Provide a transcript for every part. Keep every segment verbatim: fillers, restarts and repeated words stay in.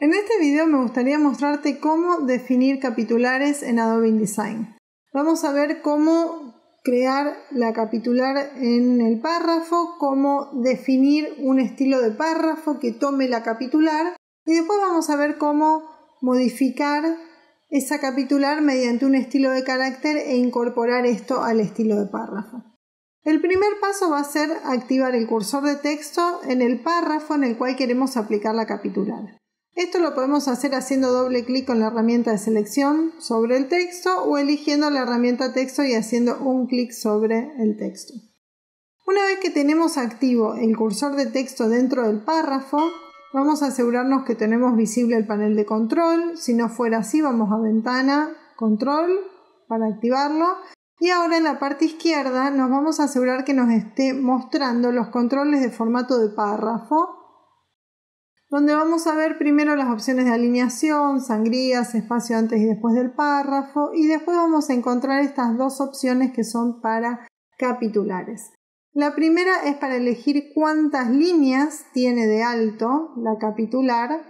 En este video me gustaría mostrarte cómo definir capitulares en Adobe InDesign. Vamos a ver cómo crear la capitular en el párrafo, cómo definir un estilo de párrafo que tome la capitular y después vamos a ver cómo modificar esa capitular mediante un estilo de carácter e incorporar esto al estilo de párrafo. El primer paso va a ser activar el cursor de texto en el párrafo en el cual queremos aplicar la capitular. Esto lo podemos hacer haciendo doble clic con la herramienta de selección sobre el texto o eligiendo la herramienta texto y haciendo un clic sobre el texto. Una vez que tenemos activo el cursor de texto dentro del párrafo, vamos a asegurarnos que tenemos visible el panel de control. Si no fuera así, vamos a ventana, control, para activarlo. Y ahora en la parte izquierda nos vamos a asegurar que nos esté mostrando los controles de formato de párrafo, donde vamos a ver primero las opciones de alineación, sangrías, espacio antes y después del párrafo, y después vamos a encontrar estas dos opciones que son para capitulares. La primera es para elegir cuántas líneas tiene de alto la capitular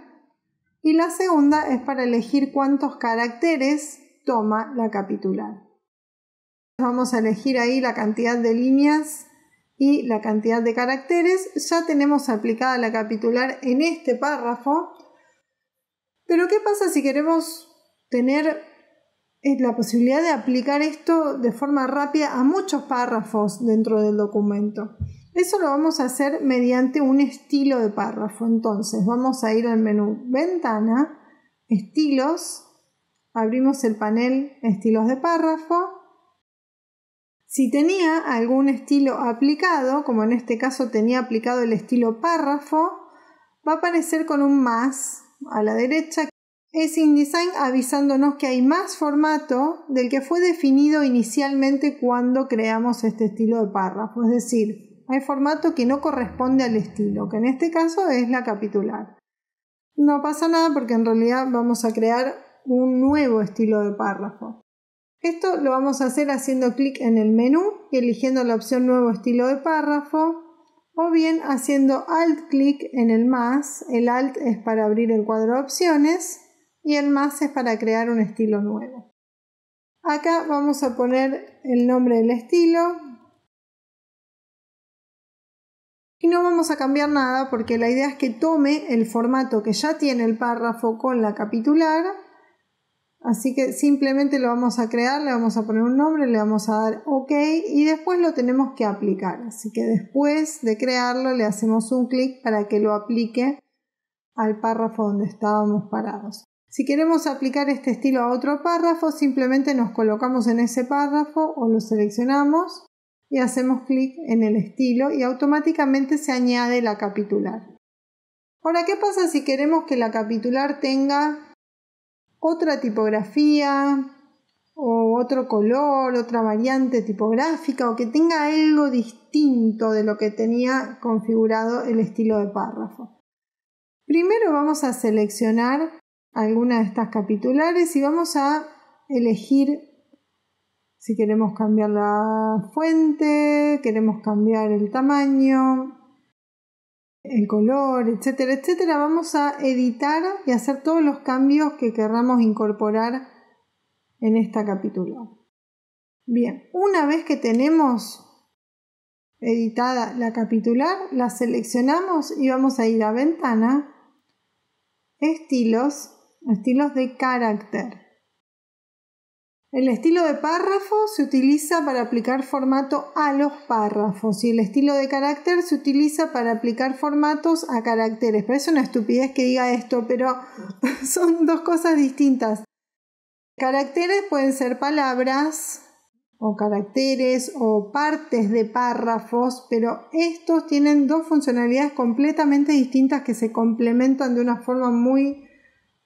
y la segunda es para elegir cuántos caracteres toma la capitular. Vamos a elegir ahí la cantidad de líneas y la cantidad de caracteres. Ya tenemos aplicada la capitular en este párrafo. Pero ¿qué pasa si queremos tener la posibilidad de aplicar esto de forma rápida a muchos párrafos dentro del documento? Eso lo vamos a hacer mediante un estilo de párrafo. Entonces vamos a ir al menú Ventana, Estilos, abrimos el panel Estilos de párrafo. Si tenía algún estilo aplicado, como en este caso tenía aplicado el estilo párrafo, va a aparecer con un más a la derecha. Es InDesign avisándonos que hay más formato del que fue definido inicialmente cuando creamos este estilo de párrafo. Es decir, hay formato que no corresponde al estilo, que en este caso es la capitular. No pasa nada porque en realidad vamos a crear un nuevo estilo de párrafo. Esto lo vamos a hacer haciendo clic en el menú y eligiendo la opción Nuevo estilo de párrafo o bien haciendo Alt clic en el más. El Alt es para abrir el cuadro de opciones y el más es para crear un estilo nuevo. Acá vamos a poner el nombre del estilo y no vamos a cambiar nada porque la idea es que tome el formato que ya tiene el párrafo con la capitular. Así que simplemente lo vamos a crear, le vamos a poner un nombre, le vamos a dar OK y después lo tenemos que aplicar. Así que después de crearlo le hacemos un clic para que lo aplique al párrafo donde estábamos parados. Si queremos aplicar este estilo a otro párrafo, simplemente nos colocamos en ese párrafo o lo seleccionamos y hacemos clic en el estilo y automáticamente se añade la capitular. Ahora, ¿qué pasa si queremos que la capitular tenga otra tipografía o otro color, otra variante tipográfica o que tenga algo distinto de lo que tenía configurado el estilo de párrafo? Primero vamos a seleccionar alguna de estas capitulares y vamos a elegir si queremos cambiar la fuente, queremos cambiar el tamaño, el color, etcétera, etcétera. Vamos a editar y hacer todos los cambios que querramos incorporar en esta capitular. Bien, una vez que tenemos editada la capitular, la seleccionamos y vamos a ir a Ventana, Estilos, Estilos de carácter. El estilo de párrafo se utiliza para aplicar formato a los párrafos y el estilo de carácter se utiliza para aplicar formatos a caracteres. Parece una estupidez que diga esto, pero son dos cosas distintas. Caracteres pueden ser palabras o caracteres o partes de párrafos, pero estos tienen dos funcionalidades completamente distintas que se complementan de una forma muy,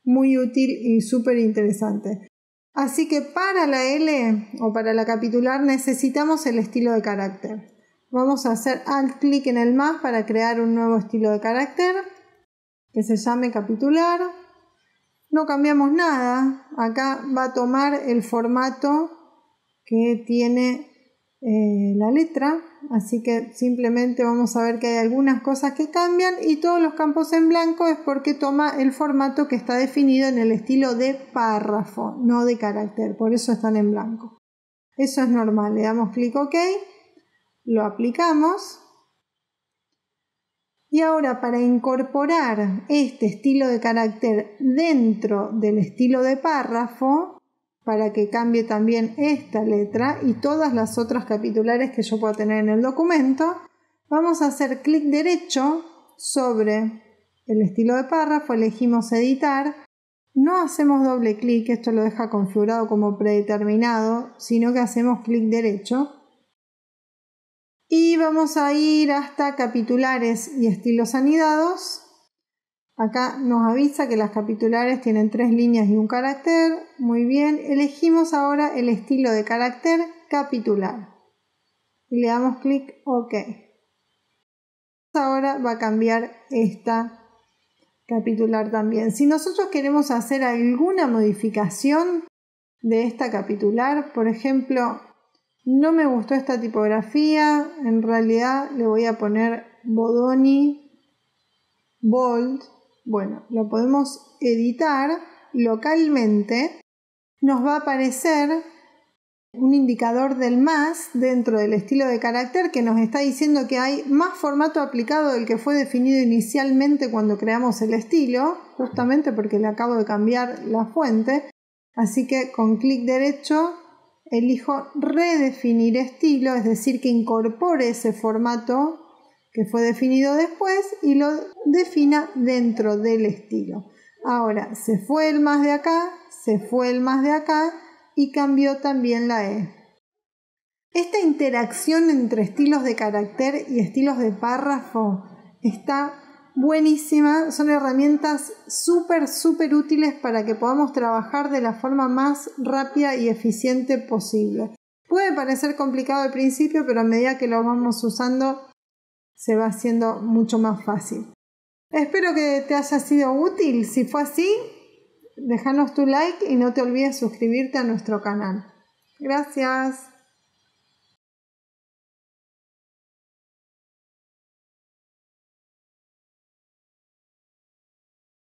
muy útil y súper interesante. Así que para la L o para la capitular necesitamos el estilo de carácter. Vamos a hacer alt clic en el más para crear un nuevo estilo de carácter que se llame capitular. No cambiamos nada. Acá va a tomar el formato que tiene eh, la letra, así que simplemente vamos a ver que hay algunas cosas que cambian y todos los campos en blanco es porque toma el formato que está definido en el estilo de párrafo, no de carácter, por eso están en blanco. Eso es normal, le damos clic OK, lo aplicamos. Y ahora para incorporar este estilo de carácter dentro del estilo de párrafo, para que cambie también esta letra y todas las otras capitulares que yo pueda tener en el documento, vamos a hacer clic derecho sobre el estilo de párrafo, elegimos editar, no hacemos doble clic, esto lo deja configurado como predeterminado, sino que hacemos clic derecho y vamos a ir hasta capitulares y estilos anidados. Acá nos avisa que las capitulares tienen tres líneas y un carácter. Muy bien, elegimos ahora el estilo de carácter capitular. Y le damos clic OK. Ahora va a cambiar esta capitular también. Si nosotros queremos hacer alguna modificación de esta capitular, por ejemplo, no me gustó esta tipografía, en realidad le voy a poner Bodoni Bold. Bueno, lo podemos editar localmente. Nos va a aparecer un indicador del más dentro del estilo de carácter que nos está diciendo que hay más formato aplicado del que fue definido inicialmente cuando creamos el estilo, justamente porque le acabo de cambiar la fuente. Así que con clic derecho elijo redefinir estilo, es decir, que incorpore ese formato que fue definido después y lo defina dentro del estilo. Ahora, se fue el más de acá, se fue el más de acá y cambió también la E. Esta interacción entre estilos de carácter y estilos de párrafo está buenísima. Son herramientas súper, súper útiles para que podamos trabajar de la forma más rápida y eficiente posible. Puede parecer complicado al principio, pero a medida que lo vamos usando, se va haciendo mucho más fácil. Espero que te haya sido útil. Si fue así, déjanos tu like y no te olvides suscribirte a nuestro canal. Gracias.